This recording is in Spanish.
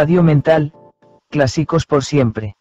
Radio Mental, clásicos por siempre.